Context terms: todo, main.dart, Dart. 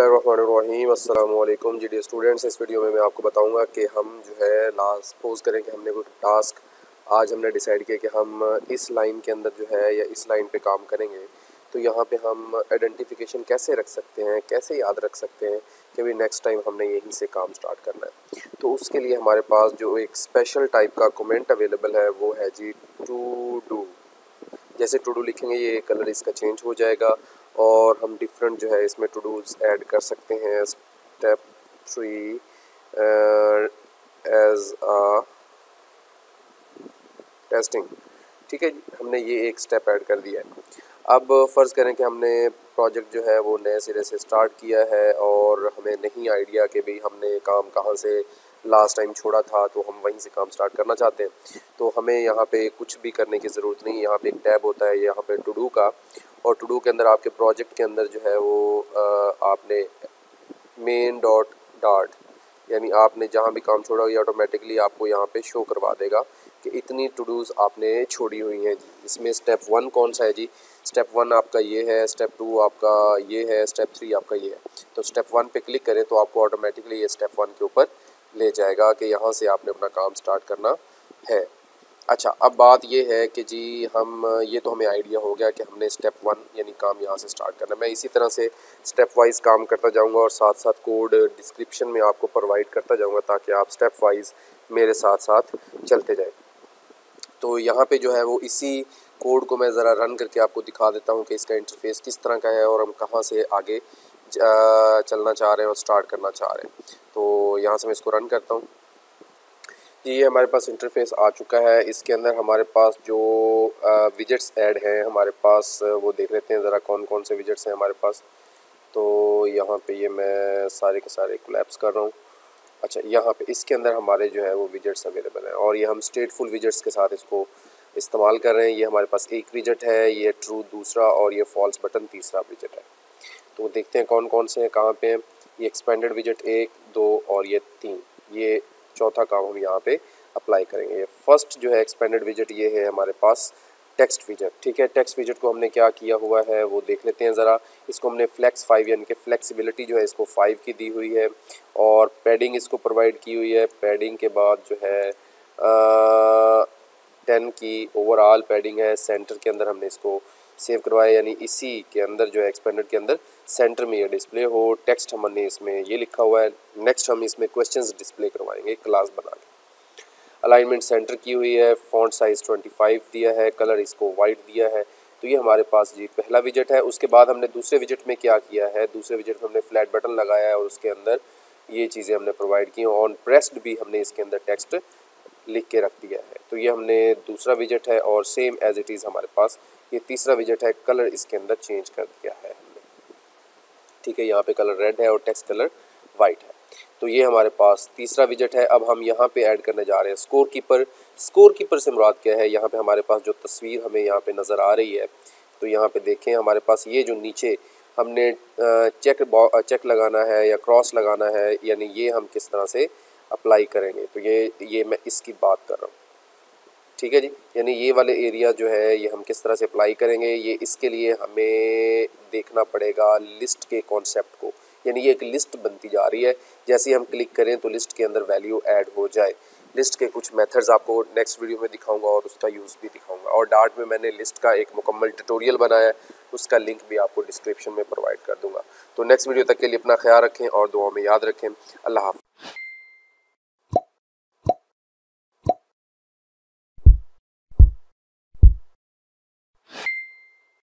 अस्सलामुअलैकुम जी dear students, इस वीडियो में मैं आपको बताऊंगा कि हम जो है लास्ट सपोज करें कि हमने कोई टास्क आज हमने डिसाइड किया कि हम इस लाइन के अंदर जो है या इस लाइन पे काम करेंगे, तो यहाँ पे हम आइडेंटिफिकेशन कैसे रख सकते हैं, कैसे याद रख सकते हैं कि भाई नेक्स्ट टाइम हमने यहीं से काम स्टार्ट करना है। तो उसके लिए हमारे पास जो एक स्पेशल टाइप का कमेंट अवेलेबल है वो है जी टू डू। जैसे टू डू लिखेंगे ये कलर इसका चेंज हो जाएगा और हम डिफरेंट जो है इसमें टू डूज ऐड कर सकते हैं। स्टेप 3 एज अ टेस्टिंग, ठीक है, हमने ये एक स्टेप ऐड कर दिया है। अब फ़र्ज़ करें कि हमने प्रोजेक्ट जो है वो नए सिरे से स्टार्ट किया है और हमें नहीं आइडिया कि भाई हमने काम कहाँ से लास्ट टाइम छोड़ा था, तो हम वहीं से काम स्टार्ट करना चाहते हैं। तो हमें यहाँ पे कुछ भी करने की ज़रूरत नहीं। यहाँ पे एक टैब होता है यहाँ पे टू डू का, और टू डू के अंदर आपके प्रोजेक्ट के अंदर जो है वो आपने main.dart यानी आपने जहाँ भी काम छोड़ा ये ऑटोमेटिकली आपको यहाँ पे शो करवा देगा कि इतनी टू डूज़ आपने छोड़ी हुई हैं जी। इसमें स्टेप 1 कौन सा है जी? स्टेप 1 आपका ये है, स्टेप 2 आपका ये है, स्टेप 3 आपका ये है। तो स्टेप 1 पे क्लिक करें तो आपको ऑटोमेटिकली ये स्टेप 1 के ऊपर ले जाएगा कि यहाँ से आपने अपना काम स्टार्ट करना है। अच्छा, अब बात ये है कि जी हम ये तो हमें आइडिया हो गया कि हमने स्टेप 1 यानी काम यहाँ से स्टार्ट करना है। मैं इसी तरह से स्टेप वाइज काम करता जाऊँगा और साथ साथ कोड डिस्क्रिप्शन में आपको प्रोवाइड करता जाऊँगा ताकि आप स्टेप वाइज मेरे साथ साथ चलते जाएं। तो यहाँ पे जो है वो इसी कोड को मैं ज़रा रन करके आपको दिखा देता हूँ कि इसका इंटरफेस किस तरह का है और हम कहाँ से आगे चलना चाह रहे हैं और स्टार्ट करना चाह रहे हैं। तो यहाँ से मैं इसको रन करता हूँ। ये हमारे पास इंटरफेस आ चुका है। इसके अंदर हमारे पास जो विजेट्स ऐड हैं हमारे पास, वो देख लेते हैं ज़रा कौन कौन से विजेट्स हैं हमारे पास। तो यहाँ पे ये मैं सारे के सारे कोलैप्स कर रहा हूँ। अच्छा, यहाँ पे इसके अंदर हमारे जो है वो विजेट्स अवेलेबल हैं और ये हम स्टेटफुल विजेट्स के साथ इसको इस्तेमाल कर रहे हैं। ये हमारे पास एक विजेट है, ये ट्रू दूसरा, और ये फॉल्स बटन तीसरा विजेट है। तो देखते हैं कौन कौन से हैं, कहाँ पे हैं। ये एक्सपेंडेड विजेट 1, 2 और ये 3, ये चौथा काम हम यहाँ पे अप्लाई करेंगे। ये फर्स्ट जो है एक्सपेंडेड विजेट ये है हमारे पास टेक्स्ट विजेट, ठीक है। टेक्स्ट विजेट को हमने क्या किया हुआ है वो देख लेते हैं ज़रा। इसको हमने flex 5 यानी कि फ्लेक्सिबिलिटी जो है इसको 5 की दी हुई है और पैडिंग इसको प्रोवाइड की हुई है। पैडिंग के बाद जो है 10 की ओवरऑल पैडिंग है। सेंटर के अंदर हमने इसको सेव करवाया यानी इसी के अंदर जो है एक्सपेंडेड के अंदर सेंटर में ये डिस्प्ले हो। टेक्स्ट हमने इसमें ये लिखा हुआ है। नेक्स्ट हम इसमें क्वेश्चंस डिस्प्ले करवाएंगे क्लास बना के। अलाइनमेंट सेंटर की हुई है, फॉन्ट साइज़ 25 दिया है, कलर इसको वाइट दिया है। तो ये हमारे पास जी पहला विजेट है। उसके बाद हमने दूसरे विजेट में क्या किया है, दूसरे विजेट में हमने फ्लैट बटन लगाया है और उसके अंदर ये चीज़ें हमने प्रोवाइड की हैं। ऑन प्रेस्ड भी हमने इसके अंदर टेक्स्ट लिख के रख दिया है। तो ये हमने दूसरा विजेट है और सेम एज इट इज़ हमारे पास ये तीसरा विजेट है। कलर इसके अंदर चेंज कर दिया है हमने, ठीक है। यहाँ पे कलर रेड है और टेक्स्ट कलर वाइट है। तो ये हमारे पास तीसरा विजेट है। अब हम यहाँ पे ऐड करने जा रहे हैं स्कोर कीपर। स्कोर कीपर से मुराद क्या है, यहाँ पे हमारे पास जो तस्वीर हमें यहाँ पे नज़र आ रही है, तो यहाँ पे देखें हमारे पास ये जो नीचे हमने चेक लगाना है या क्रॉस लगाना है, यानी ये हम किस तरह से अप्लाई करेंगे। तो ये मैं इसकी बात कर रहा हूँ, ठीक है जी। यानी ये वाले एरिया जो है ये हम किस तरह से अप्लाई करेंगे, ये इसके लिए हमें देखना पड़ेगा लिस्ट के कॉन्सेप्ट को। यानी ये एक लिस्ट बनती जा रही है, जैसे ही हम क्लिक करें तो लिस्ट के अंदर वैल्यू ऐड हो जाए। लिस्ट के कुछ मेथड्स आपको नेक्स्ट वीडियो में दिखाऊंगा और उसका यूज़ भी दिखाऊंगा। और डार्ट में मैंने लिस्ट का एक मुकम्मल ट्यूटोरियल बनाया है, उसका लिंक भी आपको डिस्क्रिप्शन में प्रोवाइड कर दूँगा। तो नेक्स्ट वीडियो तक के लिए अपना ख्याल रखें और दुआ में याद रखें। अल्लाह हाफ़िज़।